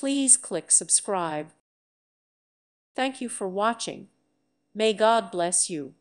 Please click subscribe. Thank you for watching. May God bless you.